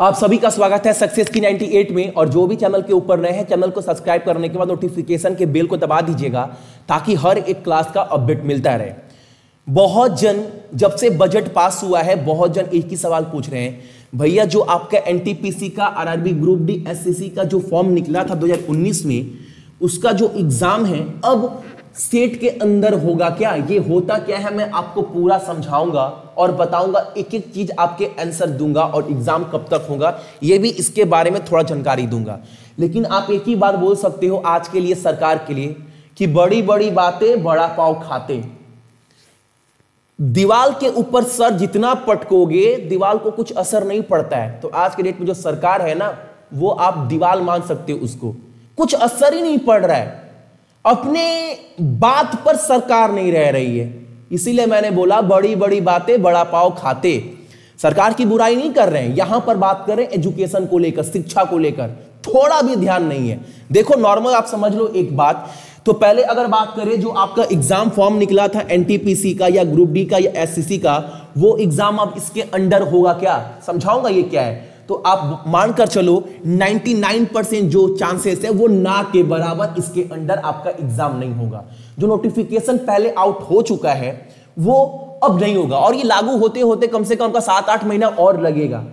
आप सभी का स्वागत है सक्सेस की 98 में। और जो भी चैनल के ऊपर नए हैं, चैनल को सब्सक्राइब करने के बाद नोटिफिकेशन के बेल को दबा दीजिएगा ताकि हर एक क्लास का अपडेट मिलता रहे। बहुत जन जब से बजट पास हुआ है, बहुत जन एक ही सवाल पूछ रहे हैं, भैया जो आपका एनटीपीसी का, आरआरबी ग्रुप डी, एससीसी का जो फॉर्म निकला था 2019 में, उसका जो एग्जाम है अब स्टेट के अंदर होगा क्या? ये होता क्या है मैं आपको पूरा समझाऊंगा और बताऊंगा, एक एक चीज आपके आंसर दूंगा और एग्जाम कब तक होगा ये भी इसके बारे में थोड़ा जानकारी दूंगा। लेकिन आप एक ही बात बोल सकते हो आज के लिए, सरकार के लिए, कि बड़ी बड़ी बातें बड़ा पाव खाते। दीवाल के ऊपर सर जितना पटकोगे दीवाल को कुछ असर नहीं पड़ता है। तो आज के डेट में जो सरकार है ना, वो आप दीवाल मान सकते हो, उसको कुछ असर ही नहीं पड़ रहा है, अपने बात पर सरकार नहीं रह रही है। इसीलिए मैंने बोला बड़ी बड़ी बातें बड़ा पाव खाते। सरकार की बुराई नहीं कर रहे हैं, यहां पर बात कर रहे हैं एजुकेशन को लेकर, शिक्षा को लेकर थोड़ा भी ध्यान नहीं है। देखो नॉर्मल आप समझ लो एक बात। तो पहले अगर बात करें जो आपका एग्जाम फॉर्म निकला था एनटीपीसी का या ग्रुप डी का या एससीसी का, वो एग्जाम अब इसके अंडर होगा क्या, समझाऊंगा ये क्या है। तो आप मानकर चलो 99% जो चांसेस है वो ना के बराबर इसके अंडर आपका एग्जाम नहीं होगा। जो नोटिफिकेशन पहले आउट हो चुका है वो अब नहीं होगा, और ये लागू होते होते कम से कम का 7-8 महीना और लगेगा,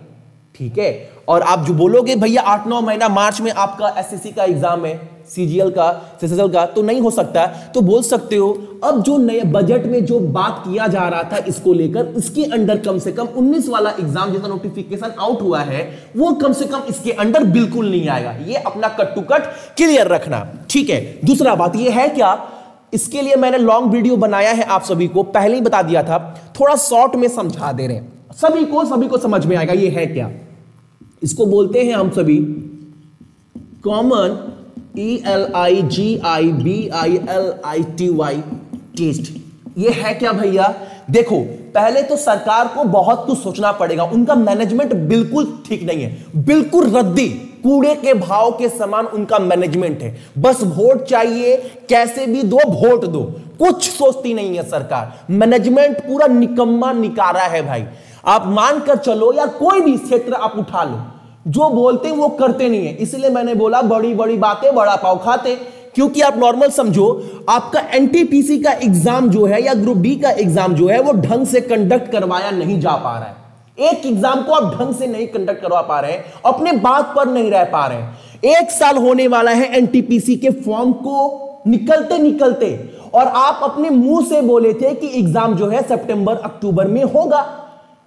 ठीक है। और आप जो बोलोगे भैया 8-9 महीना, मार्च में आपका एसएससी का एग्जाम है, सीजीएल का, सीएसएल का, तो नहीं हो सकता। तो बोल सकते हो अब जो नए बजट में जो बात किया जा रहा था इसको लेकर, इसके अंडर कम से कम 19 वाला एग्जाम जिसका नोटिफिकेशन आउट हुआ है वो कम से कम इसके अंडर बिल्कुल नहीं आएगा। ये अपना कट टू कट क्लियर रखना, ठीक है। दूसरा बात ये है क्या, इसके लिए मैंने लॉन्ग वीडियो बनाया है, आप सभी को पहले ही बता दिया था, थोड़ा शॉर्ट में समझा दे रहे हैं, सभी को समझ में आएगा ये है क्या। इसको बोलते हैं हम सभी कॉमन ELIGIBILITY टेस्ट। ये है क्या भैया? देखो पहले तो सरकार को बहुत कुछ सोचना पड़ेगा, उनका मैनेजमेंट बिल्कुल ठीक नहीं है, बिल्कुल रद्दी, कूड़े के भाव के समान उनका मैनेजमेंट है। बस वोट चाहिए, कैसे भी दो वोट दो, कुछ सोचती नहीं है सरकार। मैनेजमेंट पूरा निकम्मा निकारा है भाई। आप मानकर चलो या कोई भी क्षेत्र आप उठा लो, जो बोलते हैं वो करते नहीं है। इसलिए मैंने बोला बड़ी बड़ी बातें बड़ा पाव खाते, क्योंकि आप नॉर्मल समझो आपका एनटीपीसी का एग्जाम जो है या ग्रुप डी का एग्जाम जो है वो ढंग से कंडक्ट करवाया नहीं जा पा रहा है। एक एग्जाम को आप ढंग से नहीं कंडक्ट करवा पा रहे हैं, अपने बात पर नहीं रह पा रहे हैं। 1 साल होने वाला है एनटीपीसी के फॉर्म को निकलते निकलते, और आप अपने मुंह से बोले थे कि एग्जाम जो है सितंबर अक्टूबर में होगा।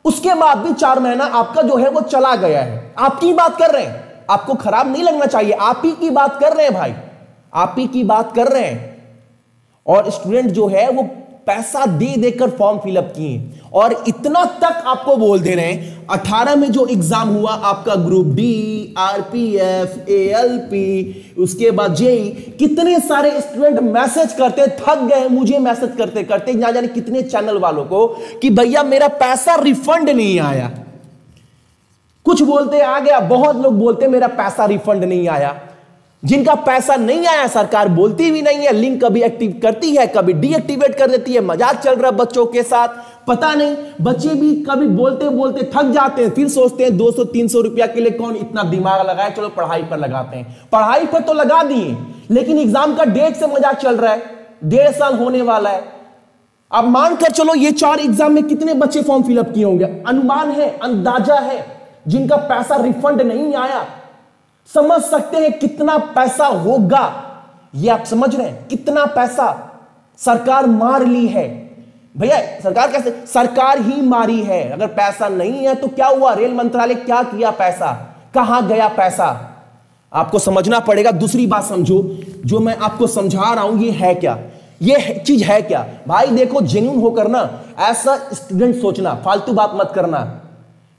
उसके बाद भी 4 महीना आपका जो है वो चला गया है। आपकी बात कर रहे हैं, आपको खराब नहीं लगना चाहिए, आप ही की बात कर रहे हैं भाई, आप ही की बात कर रहे हैं। और स्टूडेंट जो है वो पैसा दे देकर फॉर्म फिलअप किए, और इतना तक आपको बोल दे रहे हैं। 18 में जो एग्जाम हुआ आपका ग्रुप डी, आरपीएफ, एएलपी, उसके बाद जेई, कितने सारे स्टूडेंट मैसेज करते, थक गए मुझे मैसेज करते करते, ना जाने कितने चैनल वालों को, कि भैया मेरा पैसा रिफंड नहीं आया। कुछ बोलते आ गया, बहुत लोग बोलते मेरा पैसा रिफंड नहीं आया। जिनका पैसा नहीं आया सरकार बोलती भी नहीं है, लिंक कभी एक्टिव करती है कभी डीएक्टिवेट कर देती है, मजाक चल रहा है बच्चों के साथ, पता नहीं। बच्चे भी कभी बोलते बोलते थक जाते हैं, फिर सोचते हैं 200-300 रुपया के लिए कौन इतना दिमाग लगाए, चलो पढ़ाई पर लगाते हैं। पढ़ाई पर तो लगा दिए, लेकिन एग्जाम का डेट से मजाक चल रहा है, 1.5 साल होने वाला है। अब मानकर चलो ये 4 एग्जाम में कितने बच्चे फॉर्म फिलअप किए होंगे, अनुमान है, अंदाजा है, जिनका पैसा रिफंड नहीं आया। समझ सकते हैं कितना पैसा होगा, ये आप समझ रहे हैं कितना पैसा सरकार मार ली है भैया। सरकार कैसे, सरकार ही मारी है। अगर पैसा नहीं है तो क्या हुआ, रेल मंत्रालय क्या किया, पैसा कहां गया, पैसा आपको समझना पड़ेगा। दूसरी बात समझो जो मैं आपको समझा रहा हूं, ये है क्या, ये चीज है क्या भाई। देखो जेन्युइन होकर ना ऐसा स्टूडेंट सोचना, फालतू बात मत करना,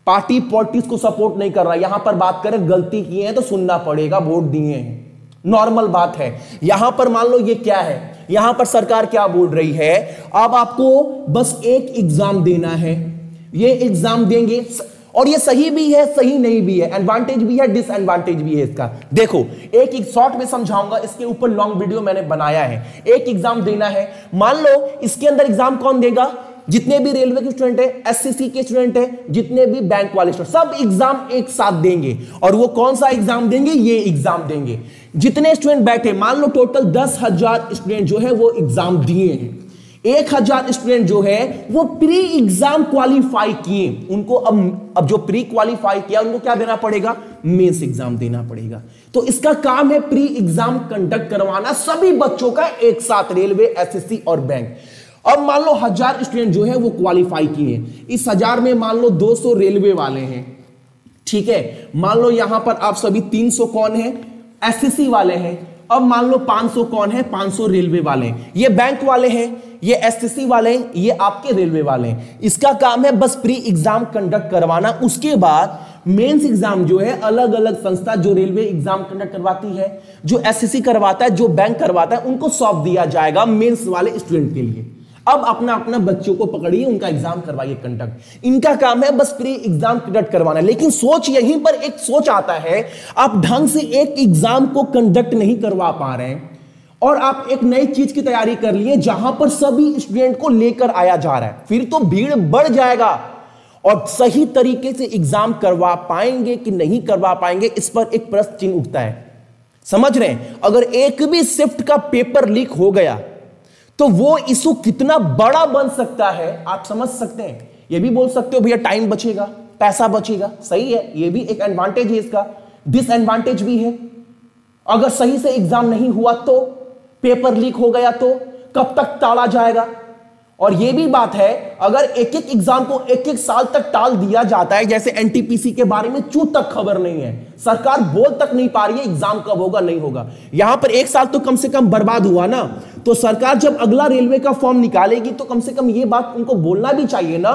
पार्टी पॉलिटिक्स को सपोर्ट नहीं कर रहा। यहां पर बात करें, गलती किए हैं तो सुनना पड़ेगा, वोट दिए हैं, नॉर्मल बात है। यहां पर मान लो ये क्या है, यहां पर सरकार क्या बोल रही है, अब आपको बस एक एग्जाम देना है, ये एग्जाम देंगे, और ये सही भी है सही नहीं भी है, एडवांटेज भी है डिसएडवांटेज भी है इसका। देखो एक शॉर्ट में समझाऊंगा, इसके ऊपर लॉन्ग वीडियो मैंने बनाया है। एक एग्जाम देना है, मान लो इसके अंदर एग्जाम कौन देगा, जितने भी रेलवे के स्टूडेंट है, एससीसी के स्टूडेंट है, जितने भी बैंक वाले स्टूडेंट, सब एग्जाम एक साथ देंगे। और वो कौन सा एग्जाम देंगे? ये एग्जाम देंगे। जितने स्टूडेंट बैठे, मान लो टोटल 10,000 स्टूडेंट जो है वो एग्जाम दिए हैं, 1,000 स्टूडेंट जो है वो प्री एग्जाम क्वालिफाई किए। उनको अब जो प्री क्वालिफाई किया उनको क्या देना पड़ेगा? मेंस एग्जाम देना पड़ेगा। तो इसका काम है प्री एग्जाम कंडक्ट करवाना सभी बच्चों का एक साथ, रेलवे, एसएससी और बैंक। अब मान लो 1,000 स्टूडेंट जो है वो क्वालिफाई किए। इस 1,000 में मान लो 200 रेलवे वाले हैं, ठीक है। मान लो यहां पर आप सभी 300 कौन है? एसएससी वाले हैं। अब मान लो 500 कौन है? 500 रेलवे वाले हैं। ये बैंक वाले हैं, ये एसएससी वाले हैं, ये आपके रेलवे वाले हैं। इसका काम है बस प्री एग्जाम कंडक्ट करवाना। उसके बाद मेंस एग्जाम जो है अलग अलग संस्था, जो रेलवे एग्जाम कंडक्ट करवाती है, जो एसएससी करवाता है, जो बैंक करवाता है, उनको सौंप दिया जाएगा मेंस वाले स्टूडेंट के लिए। अब अपना अपना बच्चों को पकड़िए, उनका एग्जाम करवाइए कंडक्ट। इनका काम है बस प्री एग्जाम कंडक्ट करवाना। लेकिन सोच यहीं पर एक सोच आता है, आप ढंग से एक एग्जाम को कंडक्ट नहीं करवा पा रहे हैं और आप एक नई चीज की तैयारी कर लिए जहां पर सभी स्टूडेंट को लेकर आया जा रहा है, फिर तो भीड़ बढ़ जाएगा। और सही तरीके से एग्जाम करवा पाएंगे कि नहीं करवा पाएंगे, इस पर एक प्रश्न चिन्ह उठता है। समझ रहे हैं? अगर एक भी शिफ्ट का पेपर लीक हो गया तो वो इशू कितना बड़ा बन सकता है, आप समझ सकते हैं। ये भी बोल सकते हो भैया टाइम बचेगा, पैसा बचेगा, सही है, ये भी एक एडवांटेज है। इसका डिसएडवांटेज भी है, अगर सही से एग्जाम नहीं हुआ तो, पेपर लीक हो गया तो कब तक टाला जाएगा। और ये भी बात है, अगर एक एक एग्जाम को एक एक साल तक टाल दिया जाता है, जैसे एनटीपीसी के बारे में चू तक खबर नहीं है, सरकार बोल तक नहीं पा रही है एग्जाम कब होगा नहीं होगा। यहां पर एक साल तो कम से कम बर्बाद हुआ ना। तो सरकार जब अगला रेलवे का फॉर्म निकालेगी तो कम से कम ये बात उनको बोलना भी चाहिए ना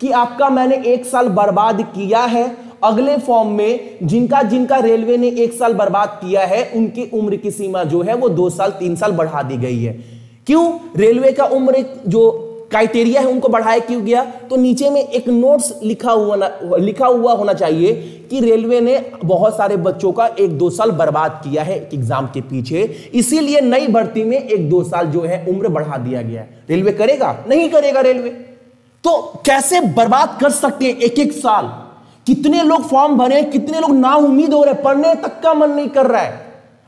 कि आपका मैंने एक साल बर्बाद किया है। अगले फॉर्म में जिनका जिनका रेलवे ने एक साल बर्बाद किया है उनकी उम्र की सीमा जो है वो 2 साल 3 साल बढ़ा दी गई है। क्यों? रेलवे का उम्र जो क्राइटेरिया है उनको बढ़ाया क्यों गया? तो नीचे में एक नोट्स लिखा हुआ होना चाहिए कि रेलवे ने बहुत सारे बच्चों का 1-2 साल बर्बाद किया है एग्जाम के पीछे, इसीलिए नई भर्ती में 1-2 साल जो है उम्र बढ़ा दिया गया है। रेलवे करेगा? नहीं करेगा रेलवे। तो कैसे बर्बाद कर सकते हैं 1-1 साल? कितने लोग फॉर्म भरे, कितने लोग ना उम्मीद हो रहे, पढ़ने तक का मन नहीं कर रहा है।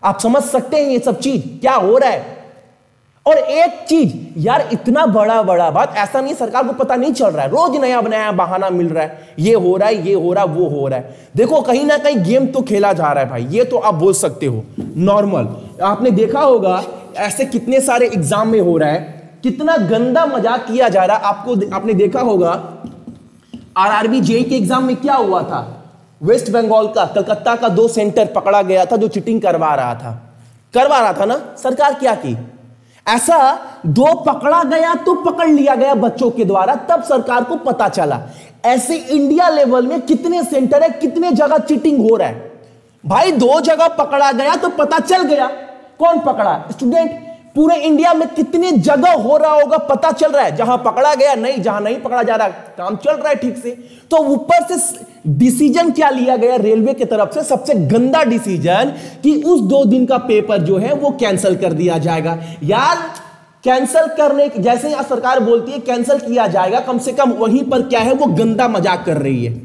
आप समझ सकते हैं ये सब चीज क्या हो रहा है। और एक चीज यार, इतना बड़ा बात, ऐसा नहीं सरकार को पता नहीं चल रहा है, रोज नया बनाया बहाना मिल रहा है, ये हो रहा है, ये हो रहा है, वो हो रहा है। देखो कहीं ना कहीं गेम तो खेला जा रहा है भाई, ये तो आप बोल सकते हो। नॉर्मल आपने देखा होगा ऐसे कितने सारे एग्जाम में हो रहा है, कितना गंदा मजाक किया जा रहा है। आपने देखा होगा आरआरबी जेई के एग्जाम में क्या हुआ था, वेस्ट बंगाल का, कलकत्ता का 2 सेंटर पकड़ा गया था जो चिटिंग करवा रहा था ना। सरकार क्या की, ऐसा 2 पकड़ा गया तो पकड़ लिया गया बच्चों के द्वारा, तब सरकार को पता चला। ऐसे इंडिया लेवल में कितने सेंटर है, कितने जगह चीटिंग हो रहा है भाई। 2 जगह पकड़ा गया तो पता चल गया कौन पकड़ा स्टूडेंट। पूरे इंडिया में कितने जगह हो रहा होगा पता चल रहा है, जहां पकड़ा गया नहीं, जहां नहीं पकड़ा जा रहा, काम चल रहा है ठीक से। तो ऊपर से डिसीजन क्या लिया गया रेलवे की तरफ से, सबसे गंदा डिसीजन कि उस 2 दिन का पेपर जो है वो कैंसिल कर दिया जाएगा। यार कैंसिल करने, जैसे ही सरकार बोलती है कैंसिल किया जाएगा, कम से कम वहीं पर क्या है वो गंदा मजाक कर रही है,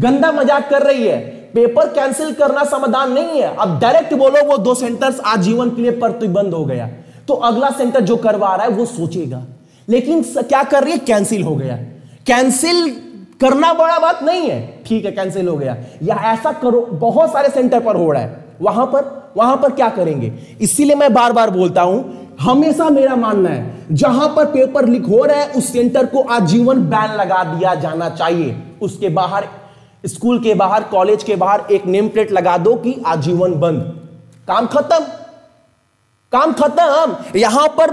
गंदा मजाक कर रही है। पेपर कैंसिल करना समाधान नहीं है। अब डायरेक्ट बोलो वो 2 सेंटर्स आजीवन के लिए प्रतिबंध हो गया, तो अगला सेंटर जो करवा रहा है वो सोचेगा। लेकिन क्या कर रही है, कैंसिल हो गया। कैंसिल करना बड़ा बात नहीं है, ठीक है कैंसिल हो गया। या ऐसा करो बहुत सारे सेंटर पर हो रहा है, वहां पर क्या करेंगे। इसीलिए मैं बार बार बोलता हूं, हमेशा मेरा मानना है जहां पर पेपर लीक हो रहा है उस सेंटर को आजीवन बैन लगा दिया जाना चाहिए। उसके बाहर, स्कूल के बाहर, कॉलेज के बाहर एक नेम प्लेट लगा दो कि आजीवन बंद, काम खत्म, काम खत्म। यहां पर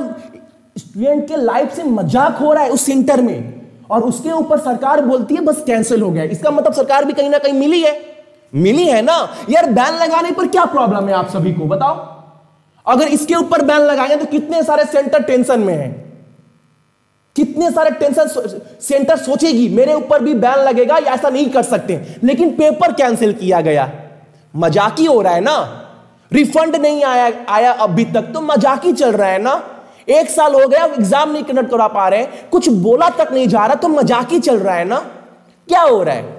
स्टूडेंट के लाइफ से मजाक हो रहा है उस सेंटर में, और उसके ऊपर सरकार बोलती है बस कैंसिल हो गया। इसका मतलब सरकार भी कहीं ना कहीं मिली है ना यार। बैन लगाने पर क्या प्रॉब्लम है आप सभी को बताओ। अगर इसके ऊपर बैन लगाएंगे तो कितने सारे सेंटर टेंशन में है, कितने सारे टेंशन सेंटर सोचेगी मेरे ऊपर भी बैन लगेगा, या ऐसा नहीं कर सकते। लेकिन पेपर कैंसिल किया गया, मजाकी हो रहा है ना। रिफंड नहीं आया अभी तक तो मजाकी चल रहा है ना। एक साल हो गया, एग्जाम नहीं कंडक्ट करा पा रहे, कुछ बोला तक नहीं जा रहा, तो मजाक ही चल रहा है ना, क्या हो रहा है?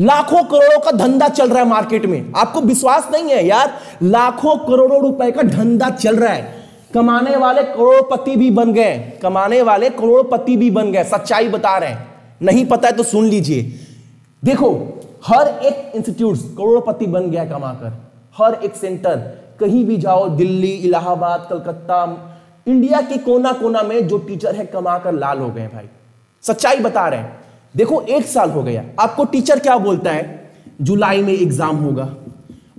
लाखों करोड़ों का धंधा चल रहा है मार्केट में, आपको विश्वास नहीं है यार, लाखों करोड़ों रुपए का धंधा चल रहा है, कमाने वाले करोड़पति भी बन गए, कमाने वाले करोड़पति भी बन गए, सच्चाई बता रहे हैं, नहीं पता है तो सुन लीजिए। देखो हर एक इंस्टीट्यूट करोड़पति बन गया कमाकर, हर एक सेंटर, कहीं भी जाओ, दिल्ली, इलाहाबाद, कलकत्ता, इंडिया के कोना कोना में जो टीचर है कमाकर लाल हो गए भाई, सच्चाई बता रहे हैं। देखो एक साल हो गया, आपको टीचर क्या बोलता है, जुलाई में एग्जाम होगा,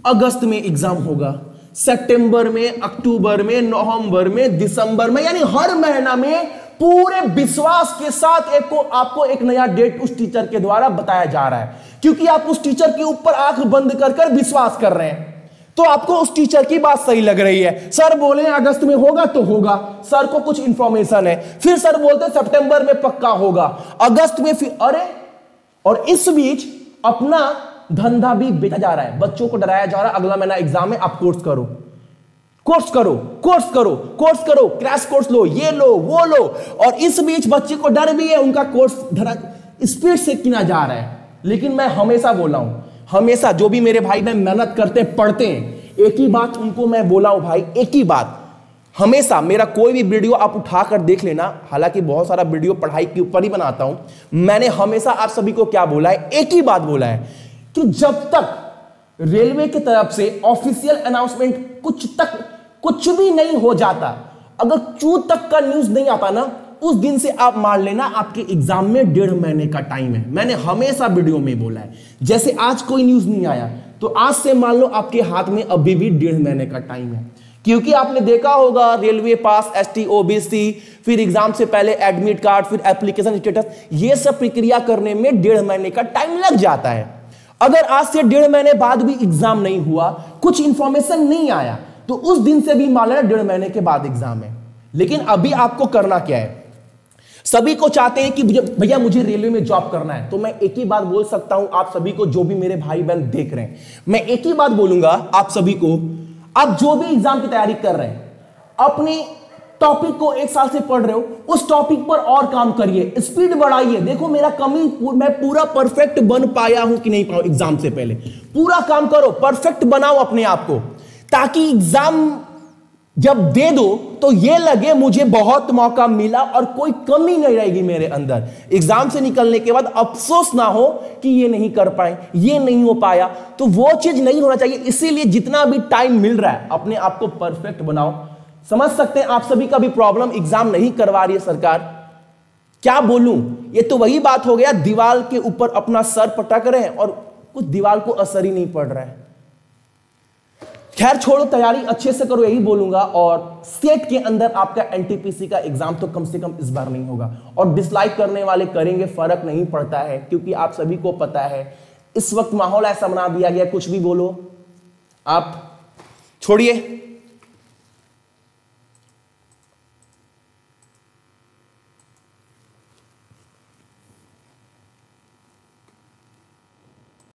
अगस्त में एग्जाम होगा, सितंबर में, अक्टूबर में, नवंबर में, दिसंबर में, यानी हर महीना में पूरे विश्वास के साथ आपको एक नया डेट उस टीचर के द्वारा बताया जा रहा है, क्योंकि आप उस टीचर के ऊपर आंख बंद कर विश्वास कर रहे हैं, तो आपको उस टीचर की बात सही लग रही है। सर बोले अगस्त में होगा तो होगा, सर को कुछ इंफॉर्मेशन है, फिर सर बोलते सितंबर में पक्का होगा, अगस्त में फिर, अरे, और इस बीच अपना धंधा भी बेचा जा रहा है, बच्चों को डराया जा रहा है, अगला महीना एग्जाम है, आप कोर्स करो, कोर्स करो, कोर्स करो, कोर्स करो, क्रैश कोर्स लो, ये लो, वो लो, और इस बीच बच्चे को डर भी है, उनका कोर्स स्पीड से किया जा रहा है। लेकिन मैं हमेशा बोला हूं, हमेशा जो भी मेरे भाई बहन मेहनत करते पढ़ते हैं, एक ही बात उनको मैं बोला हूं भाई, एक ही बात, हमेशा मेरा कोई भी वीडियो आप उठाकर देख लेना, हालांकि बहुत सारा वीडियो पढ़ाई के ऊपर ही बनाता हूं, मैंने हमेशा आप सभी को क्या बोला है, एक ही बात बोला है कि जब तक रेलवे की तरफ से ऑफिशियल अनाउंसमेंट कुछ भी नहीं हो जाता, अगर चू तक का न्यूज नहीं आता ना, उस दिन से आप मान लेना आपके एग्जाम में 1.5 महीने का टाइम है। मैंने हमेशा वीडियो में बोला है, जैसे आज कोई न्यूज नहीं आया तो आज से मान लो आपके हाथ में अभी भी 1.5 महीने का टाइम है, क्योंकि आपने देखा होगा रेलवे पास, ST OBC, फिर एग्जाम से पहले एडमिट कार्ड, फिर एप्लीकेशन स्टेटस, ये सब प्रक्रिया करने में 1.5 महीने का टाइम लग जाता है। अगर आज से 1.5 महीने बाद भी एग्जाम नहीं हुआ, कुछ इंफॉर्मेशन नहीं आया, तो उस दिन से भी मान लेना 1.5 महीने के बाद एग्जाम है। लेकिन अभी आपको करना क्या है, सभी को चाहते हैं कि भैया मुझे रेलवे में जॉब करना है, तो मैं एक ही बात बोल सकता हूं आप सभी को, जो भी मेरे भाई बहन देख रहे हैं, मैं एक ही बात बोलूंगा आप सभी को, आप जो भी एग्जाम की तैयारी कर रहे हैं, अपने टॉपिक को एक साल से पढ़ रहे हो, उस टॉपिक पर और काम करिए, स्पीड बढ़ाइए। देखो मेरा कमी, मैं पूरा परफेक्ट बन पाया हूं कि नहीं पाऊं, एग्जाम से पहले पूरा काम करो, परफेक्ट बनाओ अपने आप को, ताकि एग्जाम जब दे दो तो ये लगे मुझे बहुत मौका मिला और कोई कमी नहीं रहेगी मेरे अंदर। एग्जाम से निकलने के बाद अफसोस ना हो कि ये नहीं कर पाए, ये नहीं हो पाया, तो वो चीज नहीं होना चाहिए। इसीलिए जितना भी टाइम मिल रहा है अपने आप को परफेक्ट बनाओ। समझ सकते हैं आप सभी का भी प्रॉब्लम, एग्जाम नहीं करवा रही है सरकार, क्या बोलूं, ये तो वही बात हो गया, दीवार के ऊपर अपना सर पटक रहे हैं और कुछ दीवार को असर ही नहीं पड़ रहा है। खैर छोड़ो, तैयारी अच्छे से करो, यही बोलूंगा। और सेट के अंदर आपका NTPC का एग्जाम तो कम से कम इस बार नहीं होगा, और डिसलाइक करने वाले करेंगे, फर्क नहीं पड़ता है, क्योंकि आप सभी को पता है इस वक्त माहौल ऐसा बना दिया गया, कुछ भी बोलो आप, छोड़िए।